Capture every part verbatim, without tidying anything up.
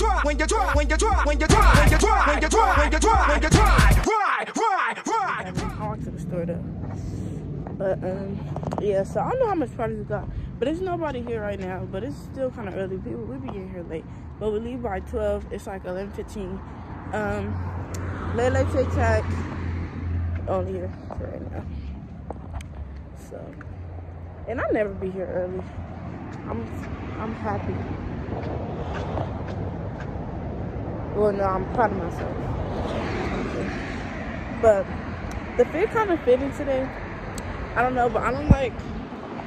you try, when you try, when you try, when you try, when you try, when you try, when you try, when you try, ride, ride, ride. I'm hard to the store though. But um, yeah, so I don't know how much product we got, but there's nobody here right now. But it's still kind of early. People we be in here late, but we leave by twelve. It's like eleven fifteen. Um, Lele Tic Tac only here for right now. So, and I never be here early. I'm I'm happy. Well, no, I'm proud of myself. But the fit kind of fitting today. I don't know, but I don't like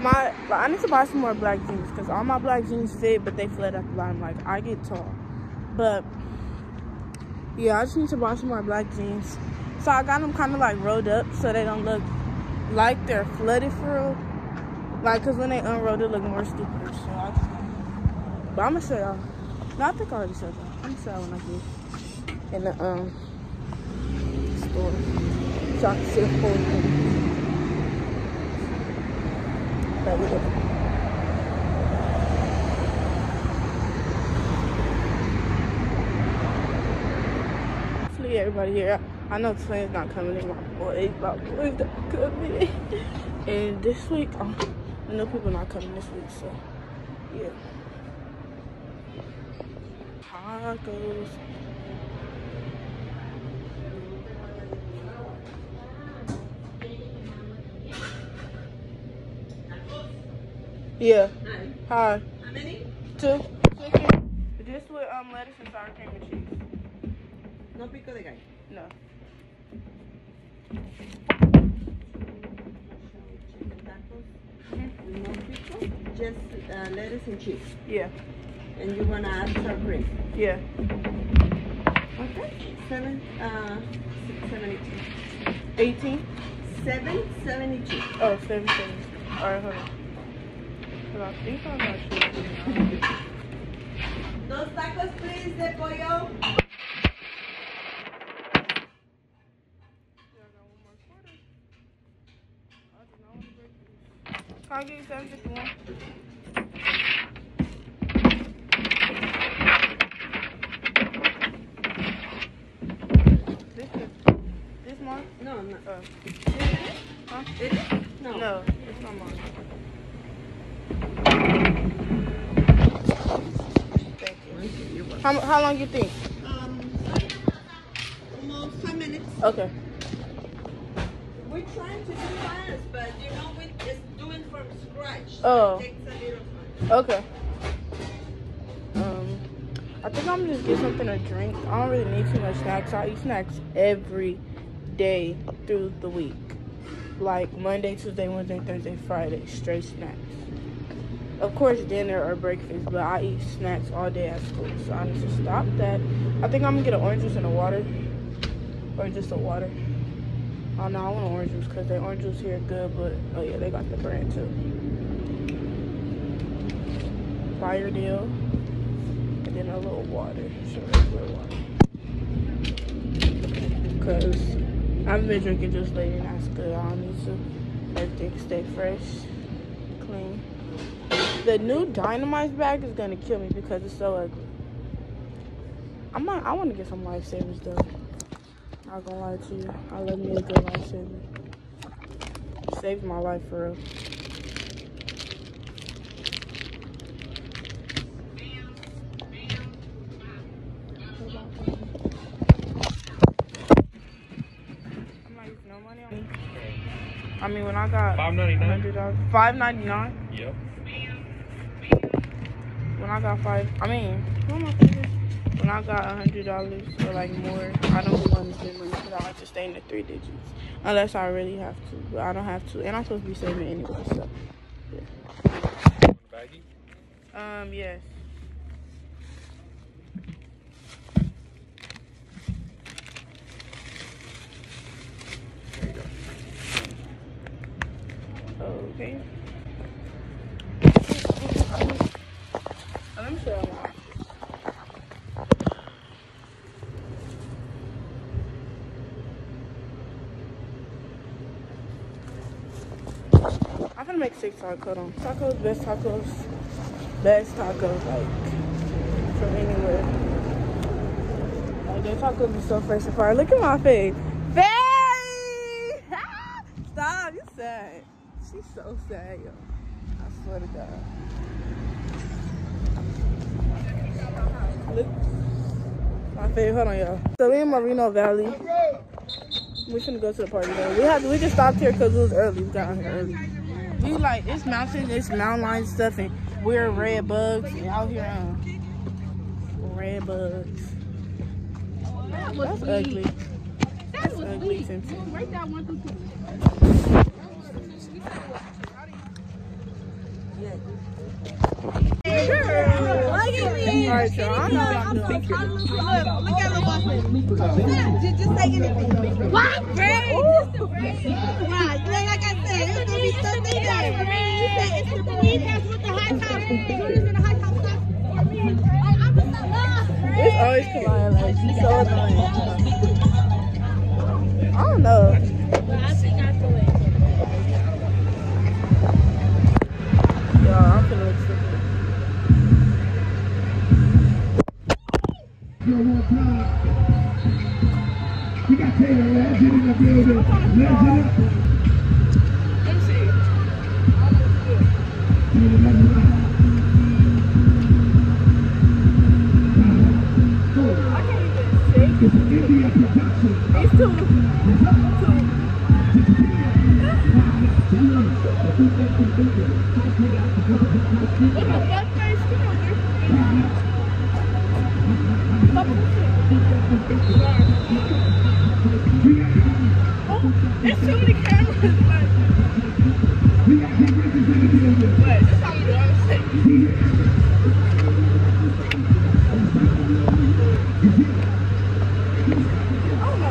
my. Like, I need to buy some more black jeans because all my black jeans fit, but they flare up a lot. I'm like, I get tall, but yeah, I just need to buy some more black jeans. So I got them kind of like rolled up so they don't look like they're flooded for real. Like, cause when they unroll, they look more stupid. So I just. But I'm gonna show y'all. No, I think I already showed y'all. I'm gonna show y'all when I get in the um store. So I can see the whole thing. That we did. Hopefully everybody here. I know Slim's not coming in. My boys, my boys don't come in. And this week, oh, I know people not coming this week, so yeah. Tacos. Yeah. Hi. How many? Two. Chicken. Just with um lettuce and sour cream and cheese. No pico de gallo. No. Chicken tacos. Mm-hmm. No pico. Just uh, lettuce and cheese. Yeah. And you wanna add sour cream. Yeah. Okay. Seven. Uh, six, seven, eighteen. Eighteen. Seven, seven, eighteen. Oh, seven, seven. All right, hold on. But I think I'm not sure. Dos tacos, please, de pollo. Can I get you seven fifty one? This is this one? No, no. Uh, is it? Huh? Is it? No. No, it's not mine. How, how long you think? Um, almost five minutes. Okay. We're trying to do fast, but you know we just doing from scratch. So oh. It takes a little time. Okay. Um, I think I'm just get something to drink. I don't really need too much snacks. I eat snacks every day through the week, like Monday, Tuesday, Wednesday, Thursday, Friday, straight snacks. Of course, dinner or breakfast, but I eat snacks all day at school, so I need to stop that. I think I'm gonna get an orange juice and a water, or just a water. Oh no, I want an orange juice because the orange juice here are good, but oh yeah, they got the brand too. Fire deal, and then a little water, sure, a little water. Because I've been drinking just lately, and that's good. I don't need to. Everything stay fresh, clean. The new Dynamite bag is gonna kill me because it's so ugly. I'm not, I want to get some lifesavers though. Not gonna lie to you, I love me a good lifesaver. It saved my life for real. I'm not using no money on me. I mean, when I got five ninety-nine. five ninety-nine. Yep. When I got five, I mean, when I got a hundred dollars or like more, I don't want to spend money because I have to stay in the three digits unless I really have to. But I don't have to, and I'm supposed to be saving anyway. So, yeah. Um, yes. There you go. Okay. I'm sure I'm not. I'm gonna make six tacos on. Tacos, best tacos, best tacos, like, from anywhere. They talk with me so first and far. Look at my face. Faye! Stop, you're sad. She's so sad, yo. I swear to God. Look. My face, hold on, y'all. So we're in Moreno Valley. We finna go to the party though. We have we just stopped here because it was early. We got here early. We like it's mountain, it's mountain lion stuff and weird red bugs and out here um, red bugs. That was That's ugly. That That's was ugly. Write that one through two. Alright, y'all. I'm not gonna pick it. Look, look at little Buffett. Just, just say anything. What? Braid. Just a braid. Wow. Like I said, it's gonna be Sunday night. You said it's the police house with the high top. Shooters in the high top stuff. I'm just not lost. It's always Kalaya. Like, she's so annoying. I don't know. I think I feel it. Yo, I'm gonna look stupid. Yo, what's up? We got Taylor Legend in the building. Legend up. Let me see. I can't even see. It's an India production. It's two. Two. What the fuck, guys? Oh, there's so many cameras. What? That's how you know I'm sick. Oh no.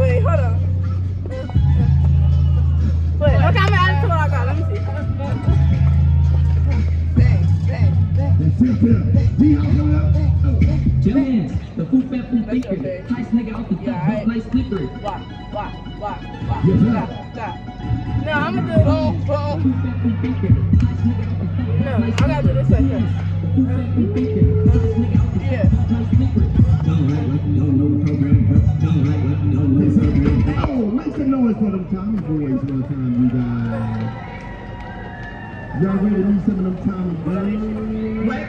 Wait, hold on. The food fat food thicker. Nice nigga out the top, nice slipper. Why, why, why, why? No, I'm gonna do it all, bro. No, I gotta do this right here. Yeah. Don't like what you don't know the program, but don't like what you don't know the program. Oh, make some noise for them Tommy boys one time, you guys. Y'all ready to do some of them Tommy boys? Wait, wait, wait.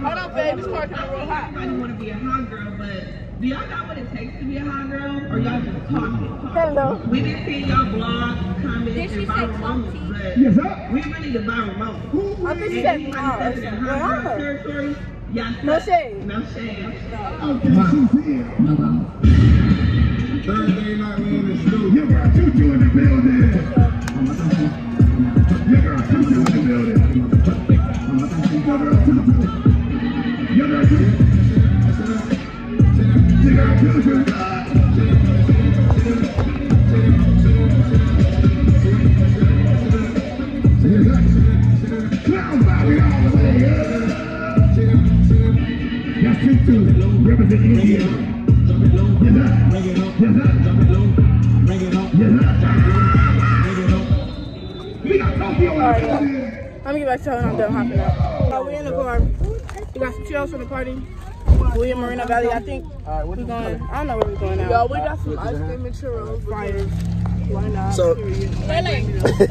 Hold on, babe. This part can be real hot. I didn't want to be a hot girl, but do y'all know what it takes to be a hot girl? Or y'all just talking? Hello. We didn't see y'all blogs, comments, and viral moments, but yes, sir. We really the viral moments. I just said no. Y'all no shade. No shade. Okay, she's here. No problem. Thursday night, we in the studio. Your girl Choo-Choo in the building. Your girl Choo-Choo in the building. Your girl Choo-Choo. You're not good. You're not good. You're not good. Let me get back to her when I'm done hopping up. Uh, we're in the car. We got some chills from the party. We in Moreno Valley. I think right, we're going. I don't know where we're going now. Yo, we got some ice cream and churros. Fire. Why not? So,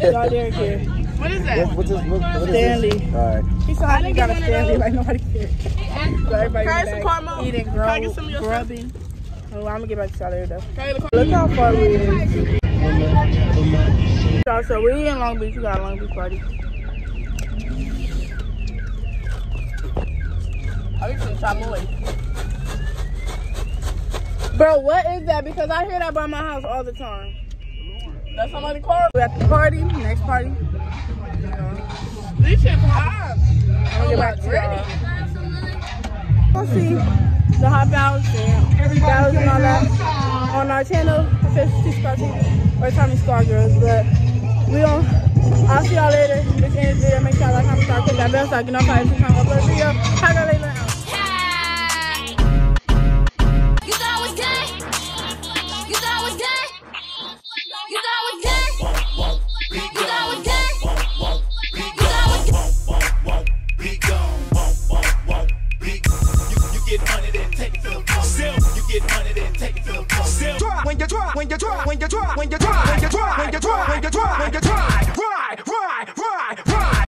y'all Derek here. What is that? What, what is, what, what Stanley. Is all right. He saw how he got a Stanley like nobody cares. So everybody back, eating, grow, Can I get some of your grubbing. Oh, I'm going to get back to y'all later though. Look how far we is. So, so we in Long Beach. We got a Long Beach party. I need some chamoy. Bro, what is that? Because I hear that by my house all the time. That's somebody's car. We're at the party, next party. This shit's hot. I'm gonna get back to y'all. We'll see the hot balance and balance and all that on our channel. It says T Scargirls or Tommy Scargirls, but we don't. I'll see y'all later. This ends video. Make sure y'all like, comment, subscribe, click that bell so I can notify every time I upload a video. Have a good night. When you try, when you try, when you try, when you try, when you try, when you try, when you try, when you try.